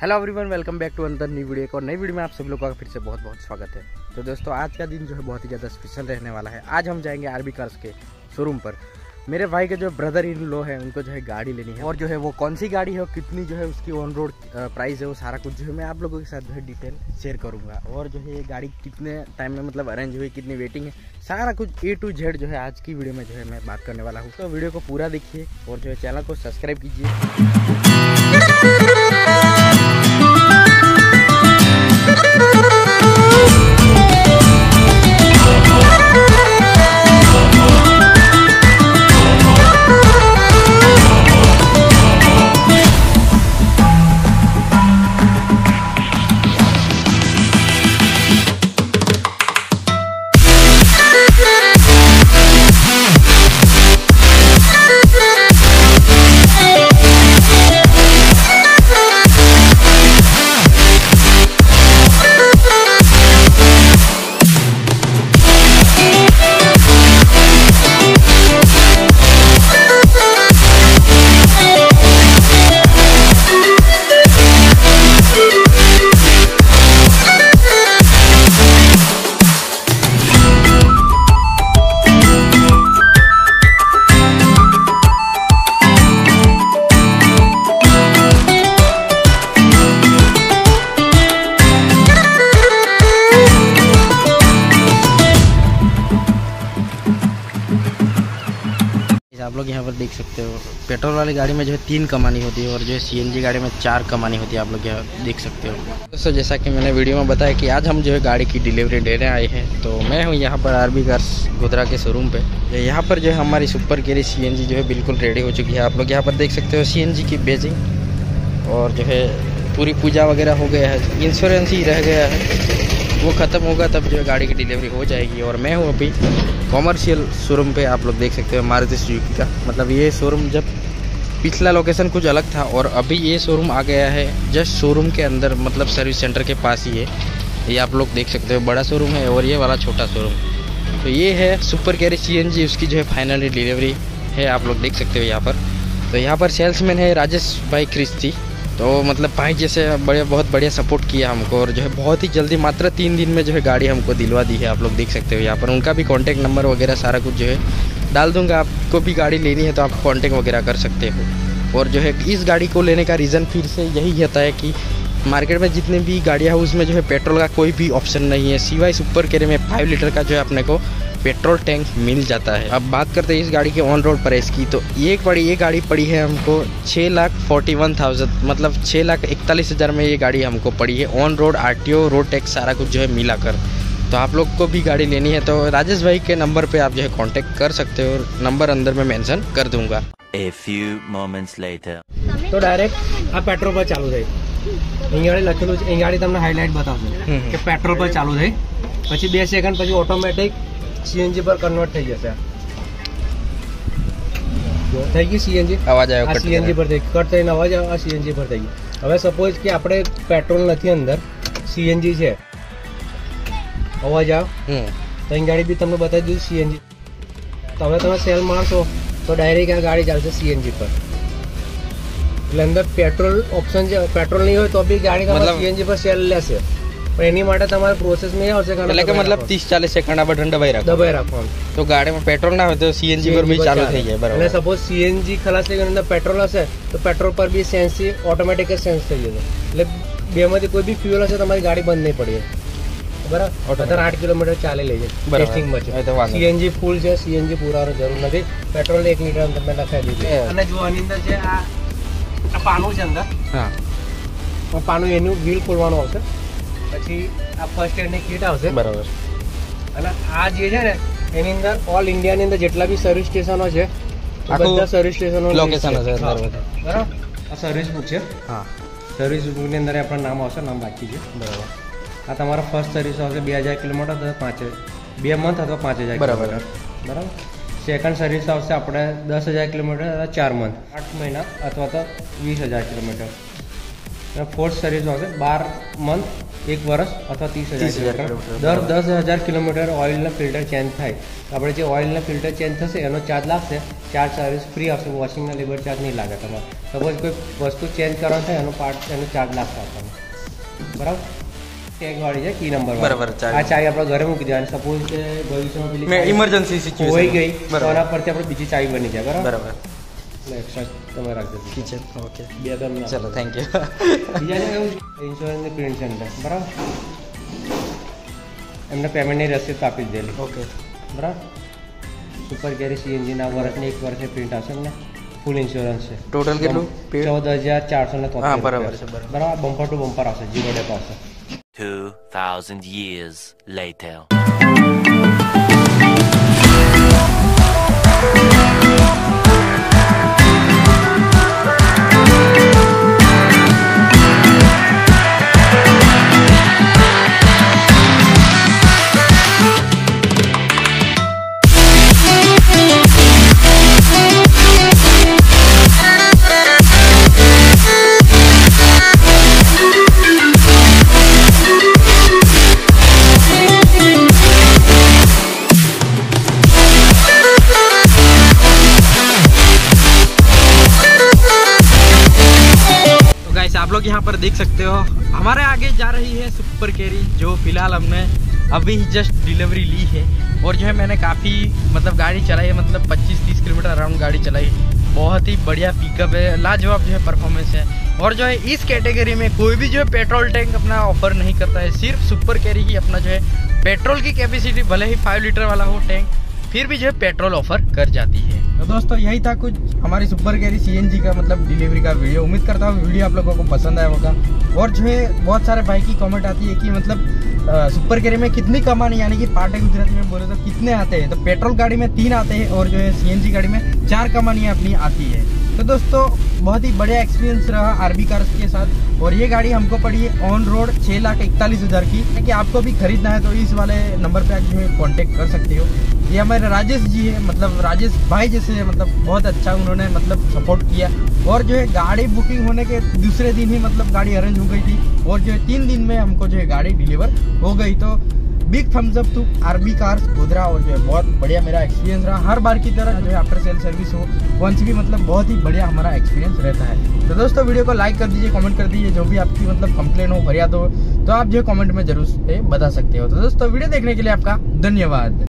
Hello everyone, welcome back to another new video. एक और नई वीडियो में आप सब लोगों का फिर से बहुत बहुत स्वागत है। तो दोस्तों, आज का दिन जो है बहुत ही ज़्यादा स्पेशल रहने वाला है। आज हम जाएंगे आरबी कार्स के शोरूम पर। मेरे भाई के जो ब्रदर इन लॉ है उनको जो है गाड़ी लेनी है, और जो है वो कौन सी गाड़ी है और कितनी जो है उसकी ऑन रोड प्राइस है, वो सारा कुछ जो है मैं आप लोगों के साथ जो है डिटेल शेयर करूँगा। और जो है ये गाड़ी कितने टाइम में मतलब अरेंज हुई, कितनी वेटिंग है, सारा कुछ ए टू जेड जो है आज की वीडियो में जो है मैं बात करने वाला हूँ। तो वीडियो को पूरा देखिए और जो है चैनल को सब्सक्राइब कीजिए। आप लोग यहाँ पर देख सकते हो, पेट्रोल वाली गाड़ी में जो है 3 कमानी होती है और जो है सीएनजी गाड़ी में 4 कमानी होती है। आप लोग यहाँ देख सकते हो। दोस्तों, जैसा कि मैंने वीडियो में बताया कि आज हम जो है गाड़ी की डिलीवरी देने आए हैं, तो मैं हूँ यहाँ पर आरबी कार्स गोधरा के शोरूम पे। यहाँ पर जो है हमारी सुपर कैरी सीएनजी जो है बिल्कुल रेडी हो चुकी है। आप लोग यहाँ पर देख सकते हो सीएनजी की बेजिंग, और जो है पूरी पूजा वगैरह हो गया है, इंश्योरेंस ही रह गया है, वो ख़त्म होगा तब जो है गाड़ी की डिलीवरी हो जाएगी। और मैं हूँ अभी कॉमर्शियल शोरूम पे। आप लोग देख सकते हो मारुति सुजुकी का, मतलब ये शोरूम जब पिछला लोकेशन कुछ अलग था और अभी ये शोरूम आ गया है जस्ट शोरूम के अंदर, मतलब सर्विस सेंटर के पास ही है। ये आप लोग देख सकते हो बड़ा शोरूम है और ये वाला छोटा शोरूम। तो ये है सुपर कैरी सीएनजी, उसकी जो है फाइनली डिलीवरी है। आप लोग देख सकते हो यहाँ पर। तो यहाँ पर सेल्समैन है राजेश भाई क्रिस्ती। तो मतलब भाई जैसे बड़े बहुत बढ़िया सपोर्ट किया हमको, और जो है बहुत ही जल्दी मात्र 3 दिन में जो है गाड़ी हमको दिलवा दी है। आप लोग देख सकते हो यहाँ पर। उनका भी कॉन्टैक्ट नंबर वगैरह सारा कुछ जो है डाल दूंगा। आपको भी गाड़ी लेनी है तो आप कॉन्टैक्ट वगैरह कर सकते हो। और जो है इस गाड़ी को लेने का रीज़न फिर से यही रहता है कि मार्केट में जितने भी गाड़ियाँ हैं उसमें जो है पेट्रोल का कोई भी ऑप्शन नहीं है, सिवाय सुपर कैरी में 5 लीटर का जो है अपने को पेट्रोल टैंक मिल जाता है। अब बात करते हैं इस गाड़ी के ऑन रोड प्राइस की। तो ये गाड़ी पड़ी है हमको 6,41,000, मतलब 6,41,000 में ये गाड़ी हमको पड़ी है on road, RTO, road tax सारा कुछ जो है मिलाकर। तो आप लोग को भी गाड़ी लेनी है तो राजेश भाई के नंबर पे आप जो है कांटेक्ट कर सकते हो। नंबर अंदर में मेंशन कर दूंगा। A few moments later. तो डायरेक्ट आप पेट्रोल पर चालू रही गाड़ी, तुमने हाईलाइट बता दो कि पेट्रोल पर चालू रही, पीछे 2 सेकंड पीछे ऑटोमेटिक सीएनजी पर कन्वर्ट થઈ જશે। જો થઈ ગઈ सीएनजी आवाज आयो, कट सीएनजी पर देख कट થઈને आवाज आयो, આ सीएनजी पर થઈ ગઈ। હવે સપોઝ કે આપણે પેટ્રોલ નથી, અંદર सीएनजी છે, आवाज આવ તો અહીં ગાડી બી તમને બતાવી દીધું सीएनजी। તો હવે તમે સેલ મારશો તો ડાયરેક્ટ આ ગાડી ચાલશે सीएनजी પર। એટલે અંદર પેટ્રોલ ઓપ્શન છે, પેટ્રોલ નહીં હોય તો બી ગાડી તમારી सीएनजी पर સેલ લેશે। प्रोसेस में मतलब 30-40 सेकंड दबाई रखो तो गाड़ी में पेट्रोल ना हो तो सीएनजी पर भी चालू થઈ જાય। બરાબર, એટલે સપોઝ सीएनजी ખલાસ થઈ ગયો, અંદર પેટ્રોલ હશે તો પેટ્રોल પર બી સેન્સ ઓટોમેટિક સેન્સ થઈ જશે। એટલે બેમાંથી કોઈ બી ફ્યુઅલ હશે તમારી ગાડી બંધ નહીં પડી જાય। બરાબર, અત્યારે 8 કિલોમીટર ચાલે લઈ જાય ટેસ્ટિંગમાં છે। सीएनजी ફૂલ છે, सीएनजी પૂરાનો જરૂર નથી। પેટ્રોલ 1 લિટર અંદર તમે લખાઈ દીધું, અને જો આની અંદર જે આ પાનું છે અંદર, હા તો પાનું એનું વ્હીલ ખોલવાનું આવશે, પછી આ ફર્સ્ટ એડ ની કીટ આવશે। બરાબર, અને આ જે છે ને એની અંદર ઓલ ઇન્ડિયા ની અંદર જેટલા બી સર્વિસ સ્ટેશનો છે બધા સર્વિસ સ્ટેશનો લોકેશન છે અંદર બધા। બરાબર, આ સર્વિસ બુક છે, હા સર્વિસ બુક ની અંદર આપણું નામ આવશે, નામ બાકી છે। બરાબર, આ તમારો ફર્સ્ટ સર્વિસ આવશે 2000 કિલોમીટર તો 5000 2 મંથ અથવા 5000। બરાબર, બરાબર સેકન્ડ સર્વિસ આવશે આપણે 10000 કિલોમીટર અથવા 4 મંથ 8 મહિના અથવા તો 20000 કિલોમીટર, અને ફોર્થ સર્વિસ આવશે 12 મંથ एक वर्ष अथवा 30,000 किलोमीटर दर 10,000 किलोमीटर ऑइलना फिल्टर चेंज थाय। આપણે જે ઓઇલના ફિલ્ટર ચેન્જ થશે એનો ચાર્જ લાગશે, ચાર્જ સર્વિસ ફ્રી આવશે, વોશિંગના લેબર ચાર્જ નહીં લાગે તમારે। સપોઝ કોઈ વસ્તુ ચેન્જ કરવા થાય એનો પાર્ટ એનો ચાર્જ લાગશે આપણને, બરાબર? ટેગવાળી છે કી નંબર બરાબર, આ ચાવી આપણે ઘરે મૂકી દેવાની। સપોઝ કે ભવિષ્યમાં પેલી ઇમરજન્સી સિચ્યુએશન હોય ગઈ તો આના પરથી આપણે બીજી ચાવી બની જાય, બરાબર? किचन ओके चलो thank you. Insurance print centre बराबर, एमने पेमेंटनी रसीद आपी देली ओके बराबर। सुपर कैरी सीएनजी ना वर्षनी एक वर्ष प्रिंट आशे, फूल इंश्योरेंस है। टोटल कितना? 14,400 बराबर है बराबर। बम्पर टू बम्पर आशे, जीरो डेप आशे। 2000 years later। आप लोग यहाँ पर देख सकते हो हमारे आगे जा रही है सुपर कैरी, जो फिलहाल हमने अभी जस्ट डिलीवरी ली है। और जो है मैंने काफ़ी मतलब गाड़ी चलाई है, मतलब 25-30 किलोमीटर अराउंड गाड़ी चलाई। बहुत ही बढ़िया पिकअप है, लाजवाब जो है परफॉर्मेंस है। और जो है इस कैटेगरी में कोई भी जो है पेट्रोल टैंक अपना ऑफर नहीं करता है, सिर्फ सुपर कैरी ही अपना जो है पेट्रोल की कैपेसिटी भले ही 5 लीटर वाला हो टैंक, फिर भी जो है पेट्रोल ऑफर कर जाती है। तो दोस्तों यही था कुछ हमारी सुपर कैरी सीएनजी का मतलब डिलीवरी का वीडियो। उम्मीद करता हूँ वीडियो आप लोगों को पसंद आया होगा। और जो है बहुत सारे भाई की कमेंट आती है कि मतलब सुपर कैरी में कितनी कमानी, यानी कि पार्ट गुजराती में बोले तो कितने आते हैं, तो पेट्रोल गाड़ी में 3 आते हैं और जो है सीएनजी गाड़ी में 4 कमानियाँ अपनी आती है। तो दोस्तों बहुत ही बढ़िया एक्सपीरियंस रहा आरबी कार्स के साथ। और ये गाड़ी हमको पड़ी है ऑन रोड 6,41,000 की। कि आपको भी खरीदना है तो इस वाले नंबर पे आप जो है कॉन्टेक्ट कर सकते हो। ये हमारे राजेश जी है, मतलब राजेश भाई जैसे, मतलब बहुत अच्छा उन्होंने मतलब सपोर्ट किया। और जो है गाड़ी बुकिंग होने के दूसरे दिन ही मतलब गाड़ी अरेंज हो गई थी और जो है 3 दिन में हमको जो है गाड़ी डिलीवर हो गई। तो big thumbs up to RB cars Godhra. और जो है बहुत बढ़िया मेरा एक्सपीरियंस रहा, हर बार की तरह जो है आफ्टर सेल सर्विस हो वंस भी मतलब बहुत ही बढ़िया हमारा एक्सपीरियंस रहता है। तो दोस्तों वीडियो को लाइक कर दीजिए, कमेंट कर दीजिए, जो भी आपकी मतलब कंप्लेन हो, फरियाद हो तो आप जो है कमेंट में जरूर बता सकते हो। तो दोस्तों वीडियो देखने के लिए आपका धन्यवाद।